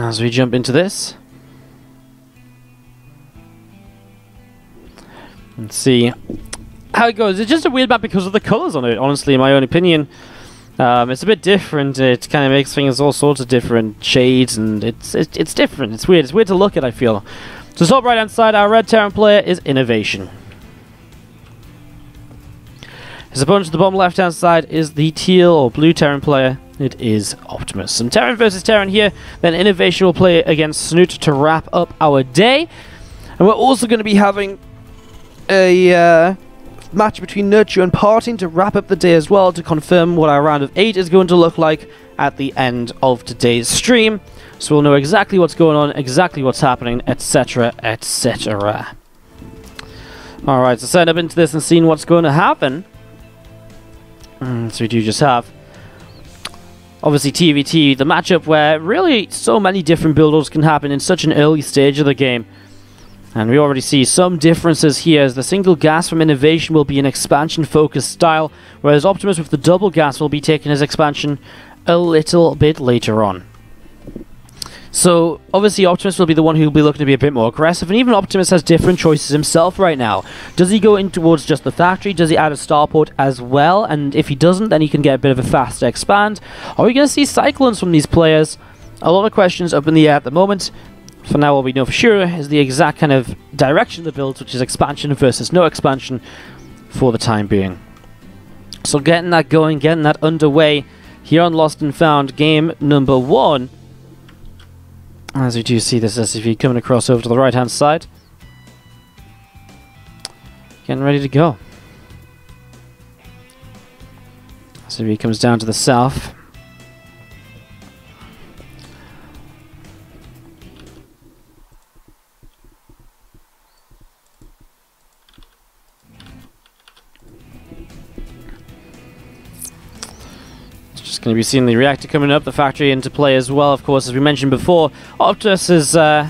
as we jump into this and see how it goes. It's just a weird map because of the colors on it, honestly, in my own opinion. It's a bit different. It kind of makes things all sorts of different shades, and it's different. It's weird. It's weird to look at, I feel. So top right hand side, our red Terran player is Innovation. His opponent to the bottom left hand side is the teal or blue Terran player. It is Optimus. Some Terran versus Terran here. Then Innovation will play against Snoot to wrap up our day. And we're also going to be having a match between Nurture and Parting to wrap up the day as well, to confirm what our round of 8 is going to look like at the end of today's stream. So we'll know exactly what's going on, exactly what's happening, etc, etc. Alright, so setting up into this and seeing what's going to happen. So we do just have, obviously, TVT, the matchup where really so many different build-ups can happen in such an early stage of the game. And we already see some differences here, as the single gas from Innovation will be an expansion-focused style, whereas Optimus with the double gas will be taking his expansion a little bit later on. So, obviously, Optimus will be the one who will be looking to be a bit more aggressive, and even Optimus has different choices himself right now. Does he go in towards just the factory? Does he add a starport as well? And if he doesn't, then he can get a bit of a faster expand. Are we going to see cyclones from these players? A lot of questions up in the air at the moment. For now, what we know for sure is the exact kind of direction of the build, which is expansion versus no expansion for the time being. So getting that going, getting that underway here on Lost and Found, game number 1. As we do see this SCV coming across over to the right-hand side. Getting ready to go. SCV comes down to the south. Going to be seeing the reactor coming up, the factory into play as well, of course, as we mentioned before. Optus is on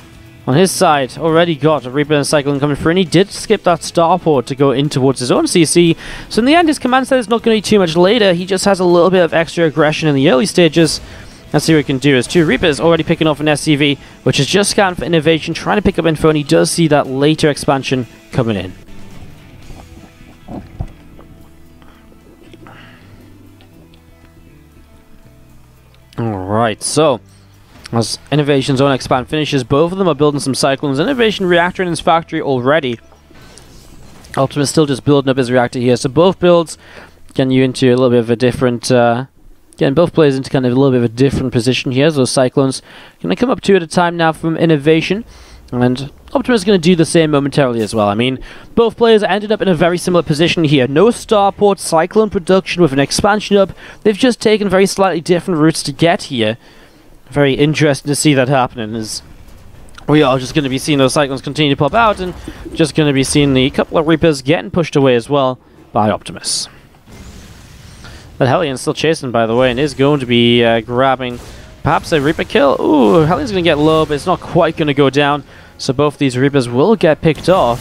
his side already got a Reaper and Cyclone coming through, and he did skip that starport to go in towards his own CC. So in the end, his command set is not going to be too much later. He just has a little bit of extra aggression in the early stages. Let's see what he can do, as two Reapers already picking off an SCV, which is just scanned for Innovation, trying to pick up info, and he does see that later expansion coming in. Alright, so as Innovation's own expand finishes, both of them are building some cyclones. Innovation reactor in his factory already. Optimus still just building up his reactor here. So both builds getting you into a little bit of a different, getting both players into kind of a little bit of a different position here. So those cyclones gonna come up two at a time now from Innovation, and Optimus is going to do the same momentarily as well. I mean, both players ended up in a very similar position here. No starport, cyclone production with an expansion up. They've just taken very slightly different routes to get here. Very interesting to see that happening, as we are just going to be seeing those cyclones continue to pop out, and just going to be seeing the couple of Reapers getting pushed away as well by Optimus. But Hellion's still chasing, by the way, and is going to be grabbing perhaps a Reaper kill. Ooh, Hellion's going to get low, but it's not quite going to go down. So both these Reapers will get picked off.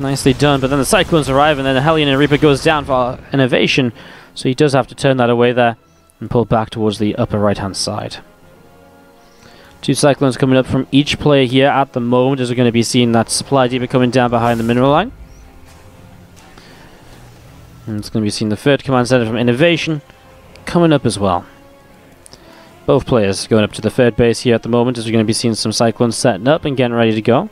Nicely done, but then the Cyclones arrive, and then the Hellion and Reaper goes down for Innovation. So he does have to turn that away there and pull back towards the upper right-hand side. Two Cyclones coming up from each player here at the moment, as we're going to be seeing that Supply Deeper coming down behind the mineral line. And it's going to be seeing the third command center from Innovation coming up as well. Both players going up to the third base here at the moment, as we're going to be seeing some cyclones setting up and getting ready to go.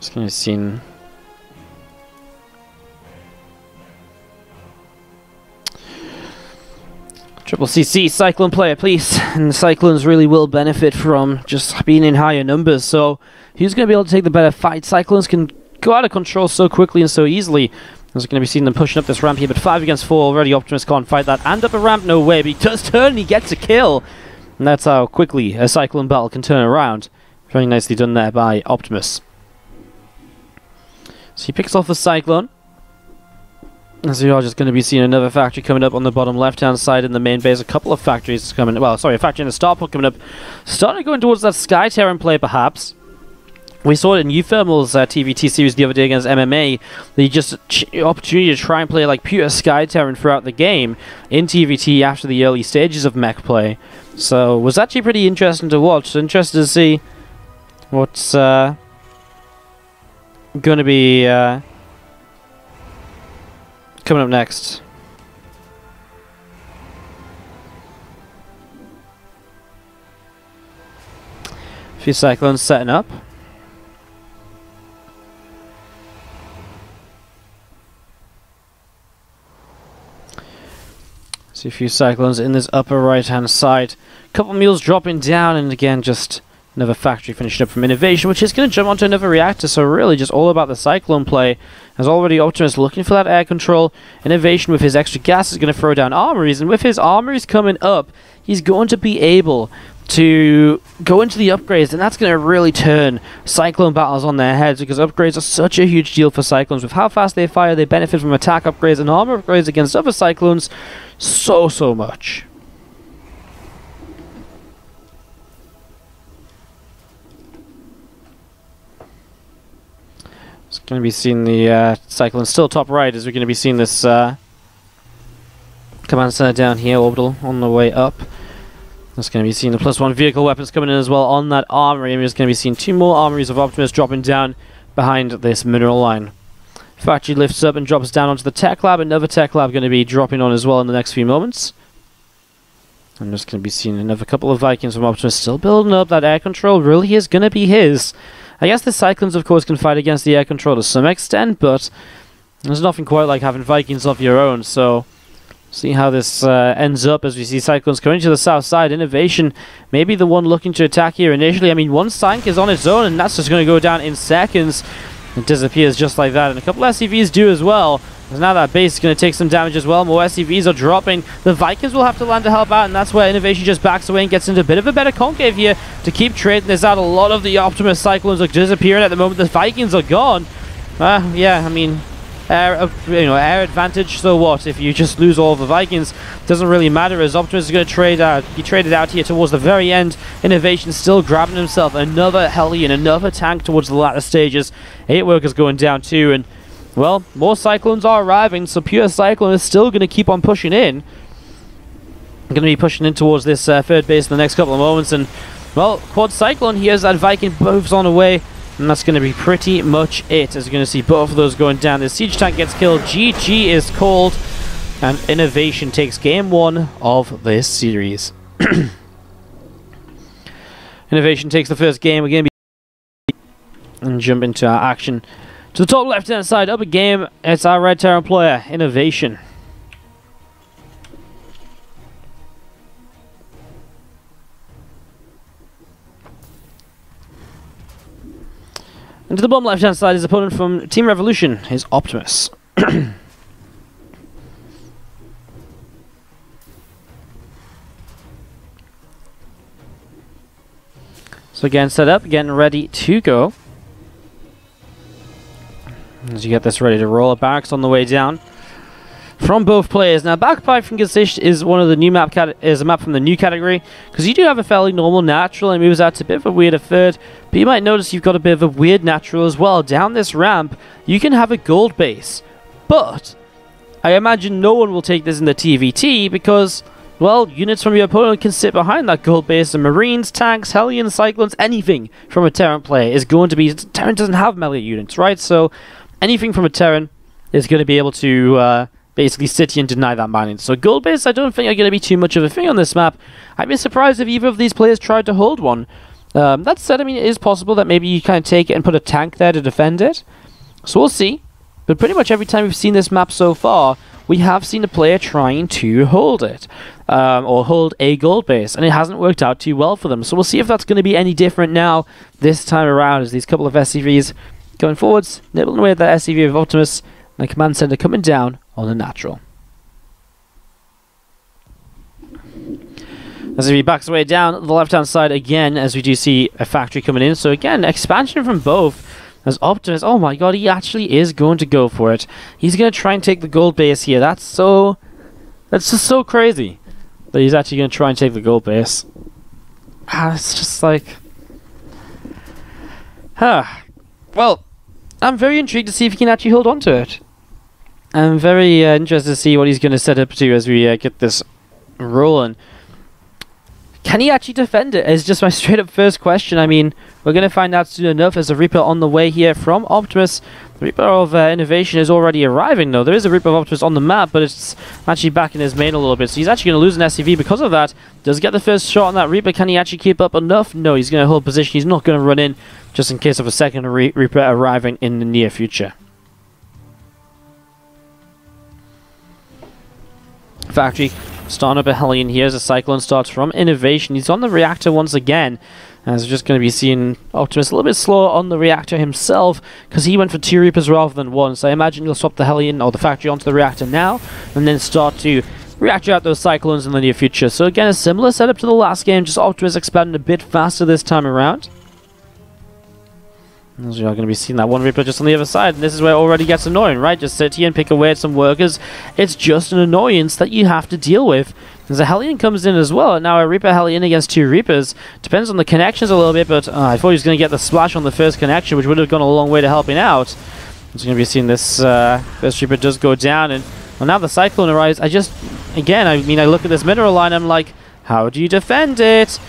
Just going to be seeing triple CC cyclone player, please. And the cyclones really will benefit from just being in higher numbers. So who's going to be able to take the better fight? Cyclones can go out of control so quickly and so easily. I was going to be seeing them pushing up this ramp here, but 5 against 4 already. Optimus can't fight that. And up a ramp, no way, but he does turn and he gets a kill. And that's how quickly a Cyclone battle can turn around. Very nicely done there by Optimus. So he picks off the Cyclone. As we are just going to be seeing another factory coming up on the bottom left-hand side in the main base. A couple of factories coming, well, sorry, a factory and a starport coming up. Starting going towards that Sky Terran play, perhaps. We saw it in Euthermal's TVT series the other day against MMA, the just opportunity to try and play like pure Sky Terran throughout the game in TVT after the early stages of mech play. So it was actually pretty interesting to watch. Interested to see what's going to be coming up next. A few cyclones setting up. See a few cyclones in this upper right-hand side. Couple mules dropping down, and again, just another factory finishing up from Innovation, which is going to jump onto another reactor. So really, just all about the cyclone play. As already, Optimus looking for that air control. Innovation with his extra gas is going to throw down armories, and with his armories coming up, he's going to be able to go into the upgrades, and that's going to really turn cyclone battles on their heads, because upgrades are such a huge deal for cyclones. With how fast they fire, they benefit from attack upgrades and armor upgrades against other cyclones so much. It's going to be seeing the cyclone still top right, as we're going to be seeing this command center down here, orbital on the way up. That's going to be seeing the +1 vehicle weapons coming in as well on that armory, and we're just going to be seeing two more armories of Optimus dropping down behind this mineral line. Factory lifts up and drops down onto the tech lab. Another tech lab going to be dropping on as well in the next few moments. I'm just going to be seeing another couple of Vikings from Optimus still building up. That air control really is going to be his. I guess the Cyclones, of course, can fight against the air control to some extent, but there's nothing quite like having Vikings of your own, so see how this ends up as we see Cyclones coming to the south side. Innovation maybe the one looking to attack here initially. I mean, one tank is on its own, and that's just going to go down in seconds. It disappears just like that, and a couple SCVs do as well. Because now that base is going to take some damage as well. More SCVs are dropping. The Vikings will have to land to help out, and that's where Innovation just backs away and gets into a bit of a better concave here to keep trading this out. A lot of the Optimus Cyclones are disappearing at the moment. The Vikings are gone. Yeah, I mean, air advantage, so what? If you just lose all the Vikings, doesn't really matter, as Optimus is going to be traded out here towards the very end. Innovation still grabbing himself another Hellion, another tank towards the latter stages. 8 workers going down too, and well, more Cyclones are arriving, so pure Cyclone is still going to keep on pushing in. Going to be pushing in towards this third base in the next couple of moments, and well, Quad Cyclone here as that Viking moves on away. And that's going to be pretty much it, as you're going to see both of those going down. The siege tank gets killed, GG is called, and Innovation takes game 1 of this series. Innovation takes the first game again, and jump into our action. To the top left-hand side, up a game, it's our Red Terran player, Innovation. And to the bottom left-hand side, his opponent from Team Revolution is Optimus. So again, set up, getting ready to go. As you get this ready to roll, barracks on the way down from both players. Now, Backpipe from Gesicht is one of the new map is a map from the new category, because you do have a fairly normal natural and moves out to a bit of a weirder third, but you might notice you've got a bit of a weird natural as well. Down this ramp, you can have a gold base, but I imagine no one will take this in the TVT because, well, units from your opponent can sit behind that gold base, and Marines, tanks, Hellions, Cyclones, anything from a Terran player is going to be... Terran doesn't have melee units, right? So anything from a Terran is going to be able to... basically sit here and deny that mining. So gold base I don't think are going to be too much of a thing on this map. I'd be surprised if either of these players tried to hold one. That said, I mean, it is possible that maybe you kind of take it and put a tank there to defend it. So we'll see. But pretty much every time we've seen this map so far, we have seen a player trying to hold it. Or hold a gold base. And it hasn't worked out too well for them. So we'll see if that's going to be any different now this time around, as these couple of SCVs going forwards, nibbling away at that SCV of Optimus, and the command center coming down on the natural. As he backs away down the left-hand side again, as we do see a factory coming in. So again, expansion from both. As Optimus, oh my god, he actually is going to go for it. He's going to try and take the gold base here. That's just so crazy that he's actually going to try and take the gold base. It's just like... Huh. Well, I'm very intrigued to see if he can actually hold on to it. I'm very interested to see what he's going to set up to as we get this rolling. Can he actually defend it? Is just my straight up first question. I mean, we're going to find out soon enough. There's a Reaper on the way here from Optimus. The Reaper of Innovation is already arriving though. There is a Reaper of Optimus on the map, but it's actually back in his main a little bit. So he's actually going to lose an SCV because of that. Does get the first shot on that Reaper. Can he actually keep up enough? No, he's going to hold position. He's not going to run in just in case of a second Reaper arriving in the near future. Factory starting up a Hellion here as a Cyclone starts from Innovation. He's on the reactor once again, as we're just going to be seeing Optimus a little bit slower on the reactor himself because he went for two Reapers rather than one. So I imagine he'll swap the Hellion or the Factory onto the reactor now and then start to reactor out those Cyclones in the near future. So again, a similar setup to the last game, just Optimus expanding a bit faster this time around. As we are going to be seeing that one Reaper just on the other side, and this is where it already gets annoying, right? Just sit here and pick away at some workers. It's just an annoyance that you have to deal with. As a Hellion comes in as well, and now a Reaper Hellion against two Reapers. Depends on the connections a little bit, but I thought he was going to get the splash on the first connection, which would have gone a long way to helping out. I'm just going to be seeing this first Reaper does go down, and well, now the Cyclone arrives. I look at this mineral line, I'm like, how do you defend it?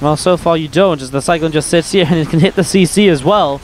Well, so far you don't, as the Cyclone just sits here, and it can hit the CC as well.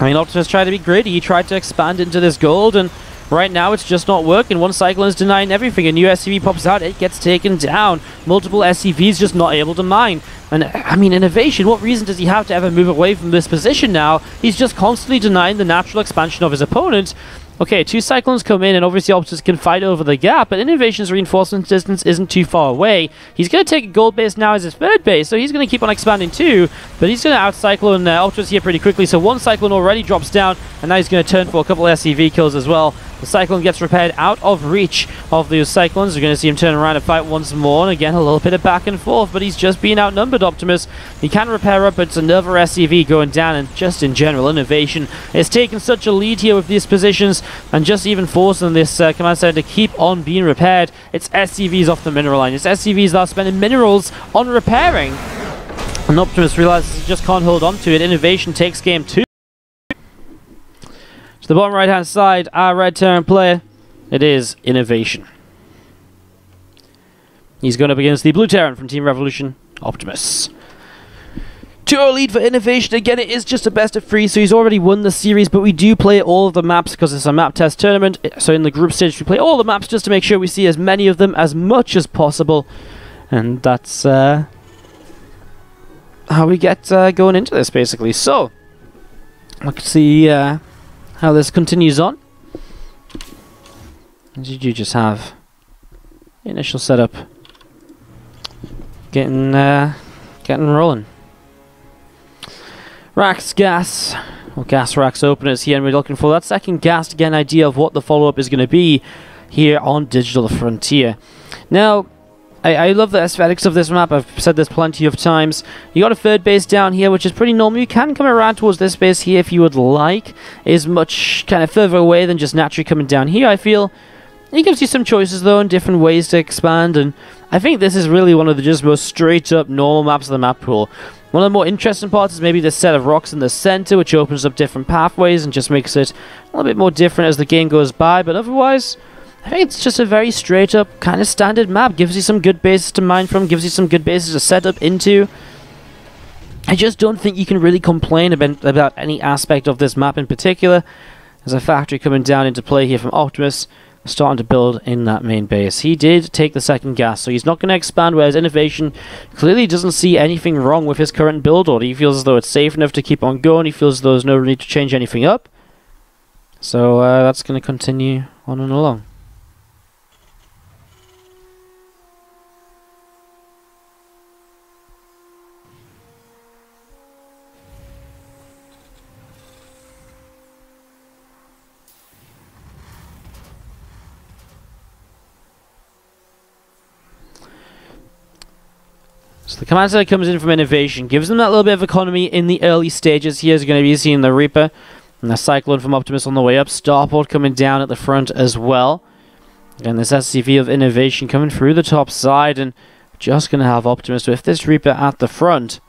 I mean, Optimus tried to be greedy, he tried to expand into this gold, and right now it's just not working. One Cyclone is denying everything, a new SCV pops out, it gets taken down. Multiple SCVs just not able to mine. And, I mean, Innovation, what reason does he have to ever move away from this position now? He's just constantly denying the natural expansion of his opponent. Okay, two Cyclones come in, and obviously Optimus can fight over the gap, but Innovation's reinforcement distance isn't too far away. He's going to take a gold base now as his third base, so he's going to keep on expanding too, but he's going to out-Cyclone Optimus here pretty quickly, so one Cyclone already drops down, and now he's going to turn for a couple SCV kills as well. The Cyclone gets repaired out of reach of those Cyclones. We're going to see him turn around and fight once more, and again, a little bit of back and forth, but he's just being outnumbered, Optimus. He can repair up, but it's another SCV going down, and just in general, Innovation is taking such a lead here with these positions, and just even forcing this command center to keep on being repaired. It's SCVs off the mineral line. It's SCVs that are spending minerals on repairing. And Optimus realizes he just can't hold on to it. Innovation takes game two. To the bottom right-hand side, our Red Terran player, it is Innovation. He's going up against the Blue Terran from Team Revolution, Optimus. 2-0 lead for Innovation. Again, it is just a best of three, so he's already won the series, but we do play all of the maps because it's a map test tournament. So in the group stage, we play all the maps just to make sure we see as many of them as much as possible. And that's how we get going into this, basically. So, let's see how this continues on. Did you just have the initial setup getting rolling? Racks, gas, or gas racks openers here, and we're looking for that second gas to get an idea of what the follow-up is going to be here on Digital Frontier. Now, I love the aesthetics of this map. I've said this plenty of times. You got a third base down here, which is pretty normal. You can come around towards this base here if you would like. It is much kind of further away than just naturally coming down here, I feel. It gives you some choices, though, and different ways to expand, and I think this is really one of the just most straight-up normal maps of the map pool. One of the more interesting parts is maybe this set of rocks in the center, which opens up different pathways and just makes it a little bit more different as the game goes by, but otherwise, I think it's just a very straight-up, kind of standard map. Gives you some good bases to mine from, gives you some good bases to set up into. I just don't think you can really complain about any aspect of this map in particular. There's a factory coming down into play here from Optimus, starting to build in that main base. He did take the second gas, so he's not going to expand, whereas Innovation clearly doesn't see anything wrong with his current build order. He feels as though it's safe enough to keep on going. He feels as though there's no need to change anything up. So that's going to continue on and along. So the command center comes in from Innovation, gives them that little bit of economy in the early stages. Here's going to be seeing the Reaper and the Cyclone from Optimus on the way up. Starport coming down at the front as well. And this SCV of Innovation coming through the top side and just going to have Optimus with this Reaper at the front.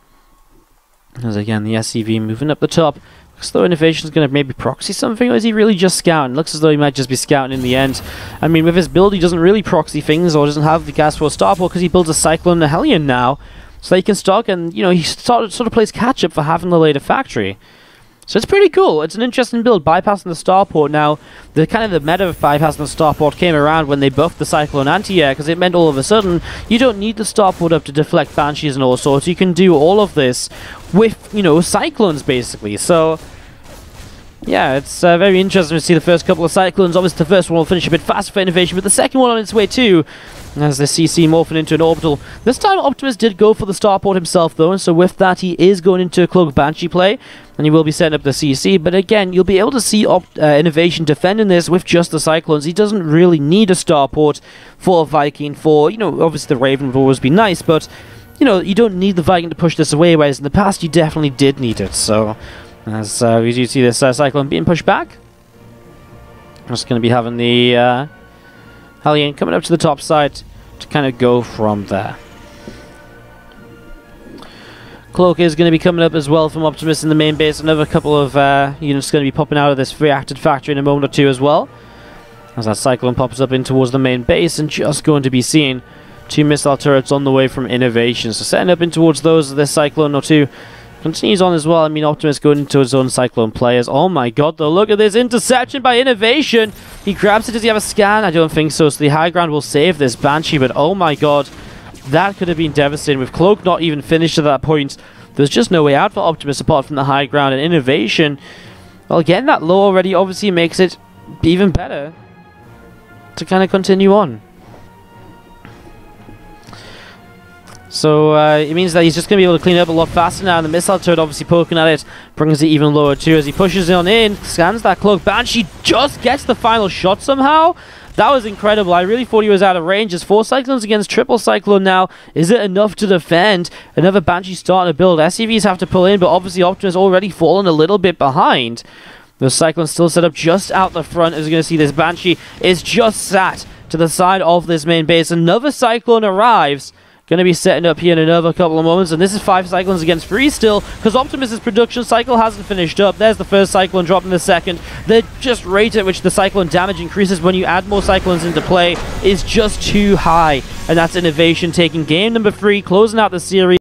As again, the SCV moving up the top. Looks as though Innovation's going to maybe proxy something, or is he really just scouting? Looks as though he might just be scouting in the end. I mean, with his build, he doesn't really proxy things, or doesn't have the gas for a starport, because he builds a Cyclone and a Hellion now. So he can stock, and, you know, he sort of plays catch-up for having the later factory. So it's pretty cool. It's an interesting build, bypassing the starport. Now, the kind of the meta of bypassing the starport came around when they buffed the Cyclone anti-air, because it meant all of a sudden you don't need the starport up to deflect Banshees and all sorts. You can do all of this with, you know, Cyclones basically. So yeah, it's very interesting to see the first couple of Cyclones. Obviously, the first one will finish a bit faster for Innovation, but the second one on its way too, as the CC morphing into an orbital. This time, Optimus did go for the starport himself, though, and so with that, he is going into a Cloak Banshee play, and he will be setting up the CC, but again, you'll be able to see Innovation defending this with just the Cyclones. He doesn't really need a starport for a Viking, for, you know, obviously the Raven would always be nice, but, you know, you don't need the Viking to push this away, whereas in the past, you definitely did need it, so as we do see this Cyclone being pushed back. I'm just going to be having the Hellion coming up to the top side to kind of go from there. Cloak is going to be coming up as well from Optimus in the main base. Another couple of units going to be popping out of this reacted factory in a moment or two as well. As that Cyclone pops up in towards the main base, and just going to be seeing two missile turrets on the way from Innovation. So setting up in towards those, this Cyclone or two continues on as well. I mean, Optimus going into his own Cyclone players. Oh my god, though, look at this interception by Innovation! He grabs it. Does he have a scan? I don't think so. So the high ground will save this Banshee, but oh my god, that could have been devastating. With Cloak not even finished at that point, there's just no way out for Optimus apart from the high ground, and Innovation, well, getting that low already obviously makes it even better to kind of continue on. So it means that he's just going to be able to clean it up a lot faster now, and the missile turret obviously poking at it brings it even lower too as he pushes it on in, scans that Cloak Banshee, just gets the final shot somehow. That was incredible. I really thought he was out of range. It's 4 Cyclones against triple Cyclone now. Is it enough to defend? Another Banshee starting to build. SCVs have to pull in, but obviously Optimus already fallen a little bit behind. The Cyclone still set up just out the front, as you're going to see this Banshee is just sat to the side of this main base. Another Cyclone arrives. Going to be setting up here in another couple of moments, and this is 5 Cyclones against 3 still, because Optimus' production cycle hasn't finished up. There's the first Cyclone dropped in the second. The just rate at which the Cyclone damage increases when you add more Cyclones into play is just too high, and that's Innovation taking game number 3, closing out the series.